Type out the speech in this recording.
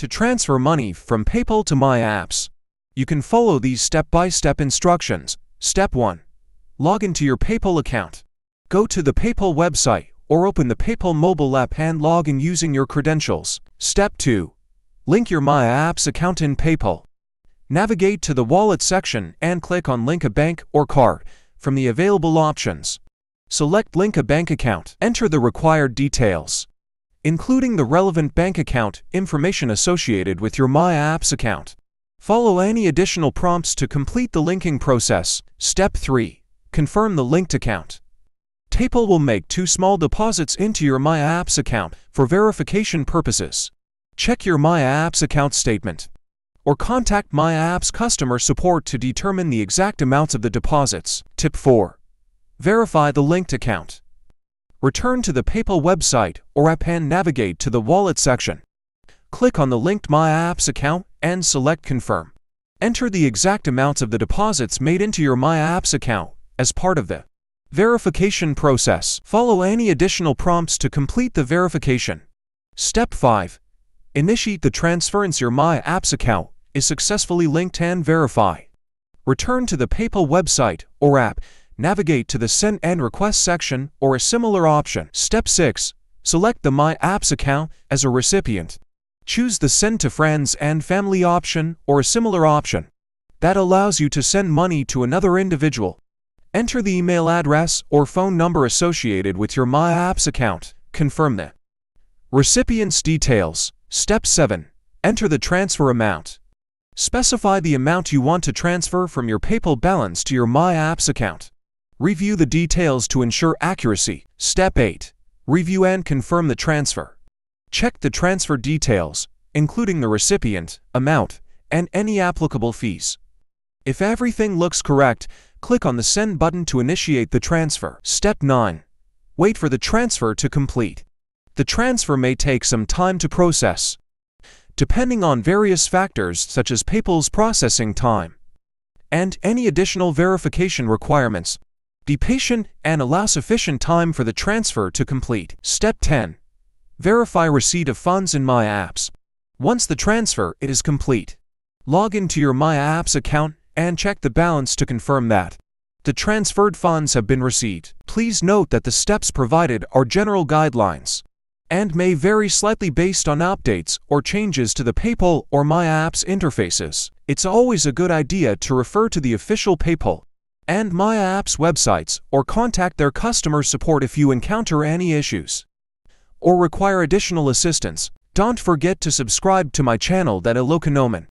to transfer money from PayPal to Maya Apps. You can follow these step-by-step instructions. Step 1. Log into your PayPal account. Go to the PayPal website or open the PayPal mobile app and log in using your credentials. Step 2. Link your Maya Apps account in PayPal. Navigate to the Wallet section and click on Link a Bank or Card from the available options. Select Link a Bank account. Enter the required details, including the relevant bank account information associated with your Maya Apps account. Follow any additional prompts to complete the linking process. Step 3. Confirm the linked account. PayPal will make 2 small deposits into your Maya Apps account for verification purposes. Check your Maya Apps account statement or contact Maya Apps customer support to determine the exact amounts of the deposits. Tip 4. Verify the linked account. Return to the PayPal website or app and navigate to the Wallet section. Click on the linked Maya Apps account and select Confirm. Enter the exact amounts of the deposits made into your Maya Apps account as part of the verification process. Follow any additional prompts to complete the verification. Step 5. Initiate the transference. Your Maya Apps account is successfully linked and verify. Return to the PayPal website or app. Navigate to the Send and Request section or a similar option. Step 6. Select the Maya Apps account as a recipient. Choose the Send to Friends and Family option or a similar option that allows you to send money to another individual. Enter the email address or phone number associated with your Maya Apps account. Confirm the recipient's details. Step 7. Enter the transfer amount. Specify the amount you want to transfer from your PayPal balance to your Maya Apps account. Review the details to ensure accuracy. Step 8. Review and confirm the transfer. Check the transfer details, including the recipient, amount, and any applicable fees. If everything looks correct, click on the Send button to initiate the transfer. Step 9. Wait for the transfer to complete. The transfer may take some time to process, depending on various factors such as PayPal's processing time and any additional verification requirements. Be patient and allow sufficient time for the transfer to complete. Step 10. Verify receipt of funds in Maya Apps. Once the transfer is complete, log into your Maya Apps account and check the balance to confirm that the transferred funds have been received. Please note that the steps provided are general guidelines and may vary slightly based on updates or changes to the PayPal or Maya Apps interfaces. It's always a good idea to refer to the official PayPal and Maya Apps websites or contact their customer support if you encounter any issues or require additional assistance. Don't forget to subscribe to my channel, Hello Konoman.